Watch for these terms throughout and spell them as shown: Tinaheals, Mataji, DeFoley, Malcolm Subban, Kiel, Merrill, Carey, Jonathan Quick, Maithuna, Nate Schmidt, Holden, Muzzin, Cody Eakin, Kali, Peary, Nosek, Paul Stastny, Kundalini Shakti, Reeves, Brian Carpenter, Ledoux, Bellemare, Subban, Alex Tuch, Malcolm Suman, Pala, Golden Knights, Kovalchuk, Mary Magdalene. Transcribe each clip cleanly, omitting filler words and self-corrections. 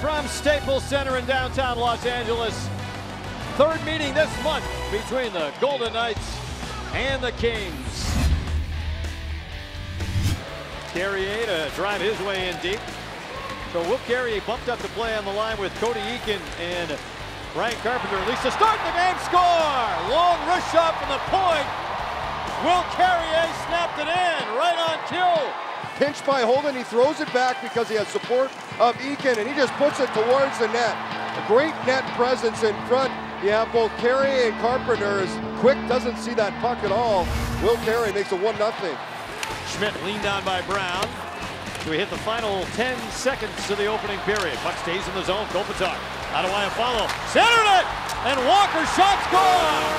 from Staples Center in downtown Los Angeles. Third meeting this month between the Golden Knights and the Kings. Carrier to drive his way in deep. So Will Carrier bumped up the play on the line with Cody Eakin and Brian Carpenter, at least to start the game. Score! Long wrist shot from the point. Will Carrier snapped it in right on Kiel. Pinched by Holden, he throws it back because he has support of Eakin, and he just puts it towards the net. A great net presence in front. You have both Carey and Carpenter. Quick doesn't see that puck at all. Will Carrier makes it 1-0. Schmidt leaned on by Brown. We hit the final 10 seconds of the opening period. Puck stays in the zone. Kopitar. Ottawa a follow. Centered it! And Walker's shot's gone!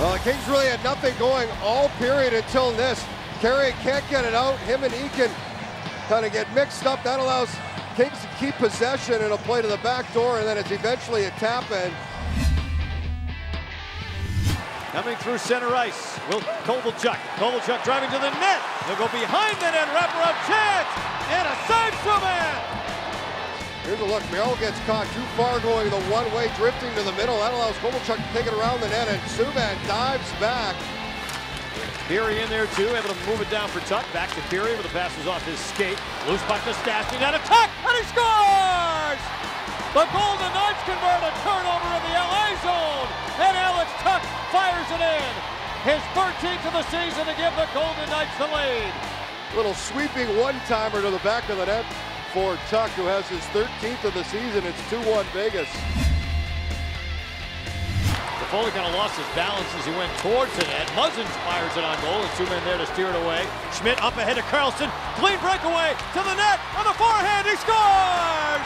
Well, the Kings really had nothing going all period until this. Carey can't get it out. Him and Eakin kind of get mixed up. That allows Kings to keep possession and a play to the back door, and then it's eventually a tap in. Coming through center ice, will Kovalchuk. Kovalchuk driving to the net. He'll go behind the net, wrap-around chance, and a save from it. Here's a look. Merrill gets caught too far going the one-way, drifting to the middle. That allows Kovalchuk to take it around the net, and Subban dives back. Peary in there, too, able to move it down for Tuch. Back to Peary, where the pass was off his skate. Loose puck to Stastny, down to Tuch, and he scores! The Golden Knights convert a turnover in the LA zone, and Alex Tuch fires it in. His 13th of the season to give the Golden Knights the lead. Little sweeping one-timer to the back of the net for Tuch, who has his 13th of the season. It's 2-1 Vegas. DeFoley kind of lost his balance as he went towards the net. Muzzin fires it on goal, and Suman there to steer it away. Schmidt up ahead of Karlsson. Clean breakaway to the net on the forehand. He scores!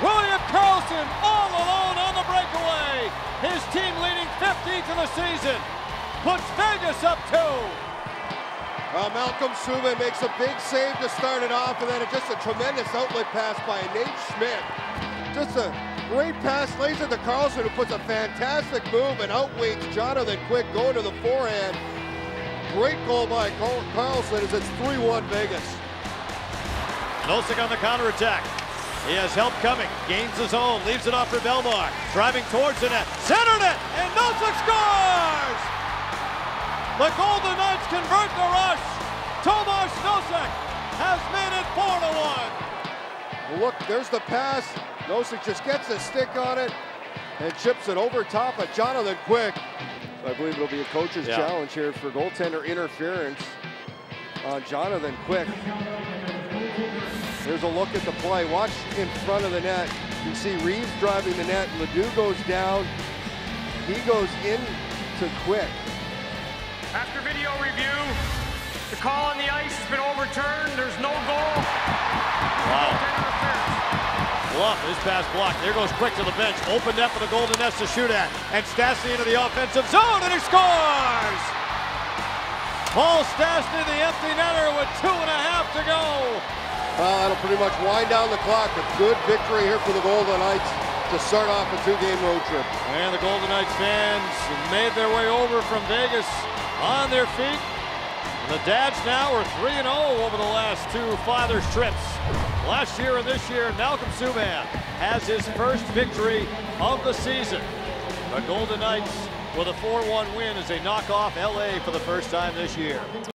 William Karlsson all alone on the breakaway. His team leading 15th of the season. Puts Vegas up 2. Malcolm Suman makes a big save to start it off, and then just a tremendous outlet pass by Nate Schmidt. Just a great pass, lays it to Karlsson, who puts a fantastic move and outwings Jonathan Quick going to the forehand. Great goal by Karlsson as it's 3-1 Vegas. Nosek on the counterattack. He has help coming, gains his own, leaves it off for Bellemare, driving towards the net, centered it, and Nosek scores! The Golden Knights convert the rush. Tomasz Nosek has made it 4-1. Look, there's the pass. Nosek just gets a stick on it and chips it over top of Jonathan Quick. I believe it'll be a coach's challenge here for goaltender interference on Jonathan Quick. There's a look at the play. Watch in front of the net. You can see Reeves driving the net. Ledoux goes down. He goes in to Quick. After video review, the call on the ice has been overturned. There's no goal. Wow. Bluff. His pass blocked. There goes Quick to the bench. Open net for the Golden Nets to shoot at. And Stastny into the offensive zone, and he scores! Paul Stastny, the empty netter, with 2.5 to go. Well, that'll pretty much wind down the clock. A good victory here for the Golden Knights to start off a two-game road trip. And the Golden Knights fans made their way over from Vegas on their feet. And the Dads now are 3-0 over the last two Father's trips. Last year and this year, Malcolm Subban has his first victory of the season. The Golden Knights with a 4-1 win as they knock off LA for the first time this year.